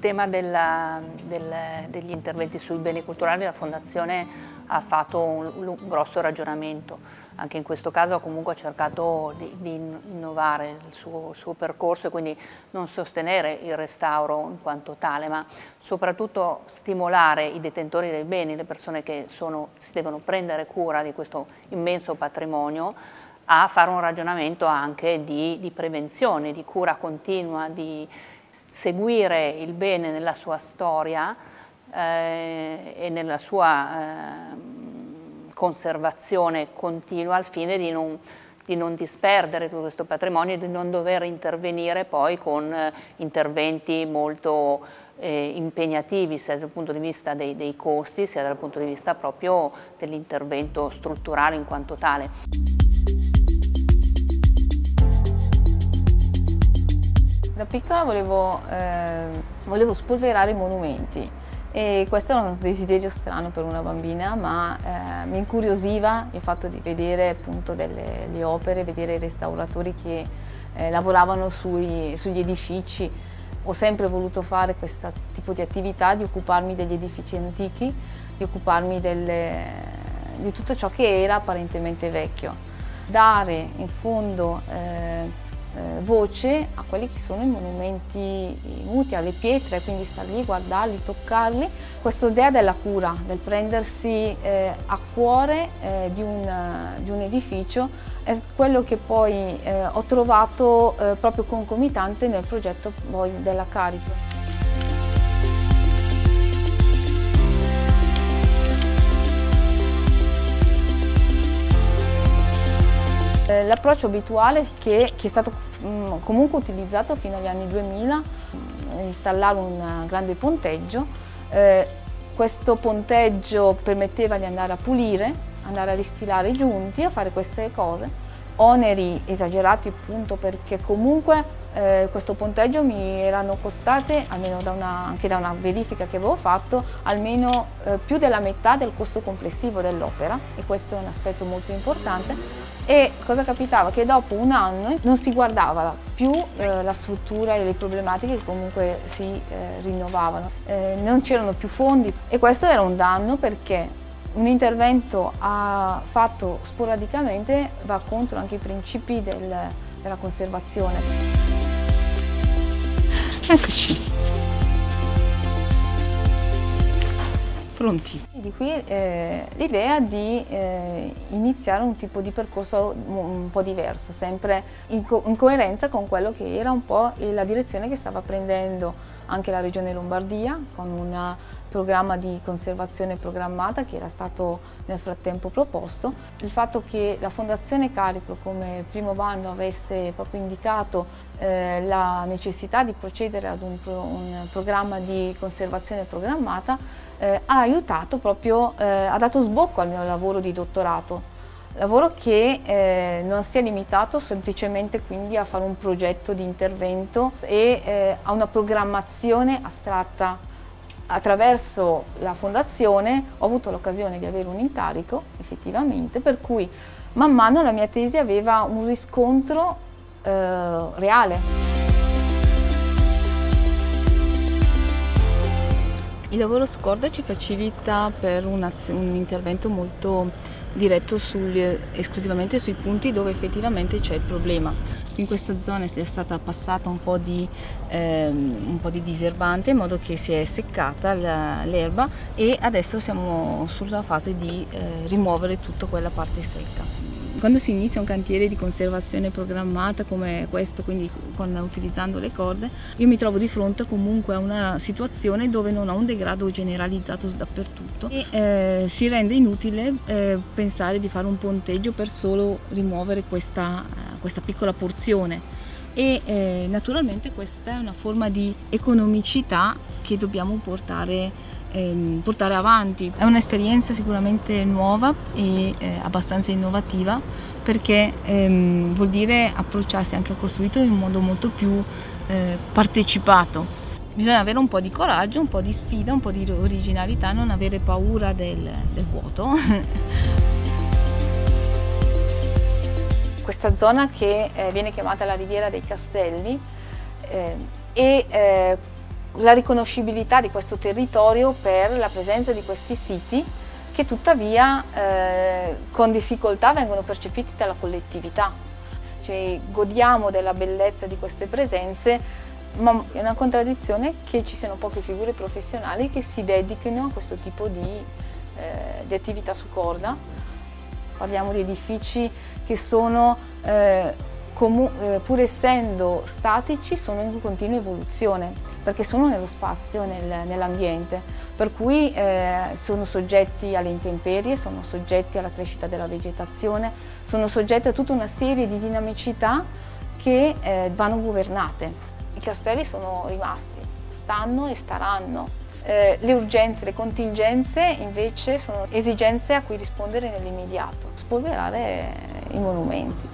tema degli interventi sui beni culturali la Fondazione ha fatto un grosso ragionamento, anche in questo caso comunque ha cercato di innovare il suo percorso e quindi non sostenere il restauro in quanto tale, ma soprattutto stimolare i detentori dei beni, le persone che si devono prendere cura di questo immenso patrimonio, a fare un ragionamento anche di prevenzione, di cura continua, di seguire il bene nella sua storia e nella sua conservazione continua al fine di non disperdere tutto questo patrimonio e di non dover intervenire poi con interventi molto impegnativi sia dal punto di vista dei costi sia dal punto di vista proprio dell'intervento strutturale in quanto tale. Da piccola volevo spolverare i monumenti e questo era un desiderio strano per una bambina, ma mi incuriosiva il fatto di vedere appunto le opere, vedere i restauratori che lavoravano sugli edifici. Ho sempre voluto fare questo tipo di attività, di occuparmi degli edifici antichi, di occuparmi di tutto ciò che era apparentemente vecchio. Dare in fondo voce a quelli che sono i monumenti muti, alle pietre, quindi star lì, guardarli, toccarli. Questa idea della cura, del prendersi a cuore di un edificio è quello che poi ho trovato proprio concomitante nel progetto poi della Cariplo. L'approccio abituale che è stato comunque utilizzato fino agli anni 2000 è installare un grande ponteggio. Questo ponteggio permetteva di andare a pulire, andare a ristilare i giunti, a fare queste cose. Oneri esagerati appunto perché comunque questo ponteggio mi erano costate, almeno anche da una verifica che avevo fatto, almeno più della metà del costo complessivo dell'opera, e questo è un aspetto molto importante. E cosa capitava? Che dopo un anno non si guardava più la struttura e le problematiche che comunque si rinnovavano, non c'erano più fondi e questo era un danno perché un intervento fatto sporadicamente va contro anche i principi della conservazione. Eccoci. Pronti. Di qui l'idea di iniziare un tipo di percorso un po' diverso, sempre in coerenza con quello che era un po' la direzione che stava prendendo anche la regione Lombardia, con un programma di conservazione programmata che era stato nel frattempo proposto. Il fatto che la Fondazione Cariplo come primo bando avesse proprio indicato la necessità di procedere ad un programma di conservazione programmata ha aiutato proprio, ha dato sbocco al mio lavoro di dottorato. Lavoro che non si è limitato semplicemente quindi a fare un progetto di intervento e a una programmazione astratta. Attraverso la Fondazione ho avuto l'occasione di avere un incarico effettivamente, per cui man mano la mia tesi aveva un riscontro reale. Il lavoro scorda ci facilita per un intervento molto diretto esclusivamente sui punti dove effettivamente c'è il problema. In questa zona è stata passata un po' di diserbante in modo che si è seccata l'erba e adesso siamo sulla fase di rimuovere tutta quella parte secca. Quando si inizia un cantiere di conservazione programmata come questo, quindi utilizzando le corde, io mi trovo di fronte comunque a una situazione dove non ho un degrado generalizzato dappertutto e si rende inutile pensare di fare un ponteggio per solo rimuovere questa piccola porzione. E naturalmente questa è una forma di economicità che dobbiamo portare avanti. È un'esperienza sicuramente nuova e abbastanza innovativa perché vuol dire approcciarsi anche a costruirlo in un modo molto più partecipato. Bisogna avere un po' di coraggio, un po' di sfida, un po' di originalità, non avere paura del vuoto. Questa zona che viene chiamata la Riviera dei Castelli e la riconoscibilità di questo territorio per la presenza di questi siti che tuttavia con difficoltà vengono percepiti dalla collettività. Cioè, godiamo della bellezza di queste presenze, ma è una contraddizione che ci siano poche figure professionali che si dedichino a questo tipo di attività su corda. Parliamo di edifici che sono, pur essendo statici, sono in continua evoluzione, perché sono nello spazio, nell'ambiente, per cui sono soggetti alle intemperie, sono soggetti alla crescita della vegetazione, sono soggetti a tutta una serie di dinamicità che vanno governate. I castelli sono rimasti, stanno e staranno. Le urgenze, le contingenze invece sono esigenze a cui rispondere nell'immediato, spolverare i monumenti.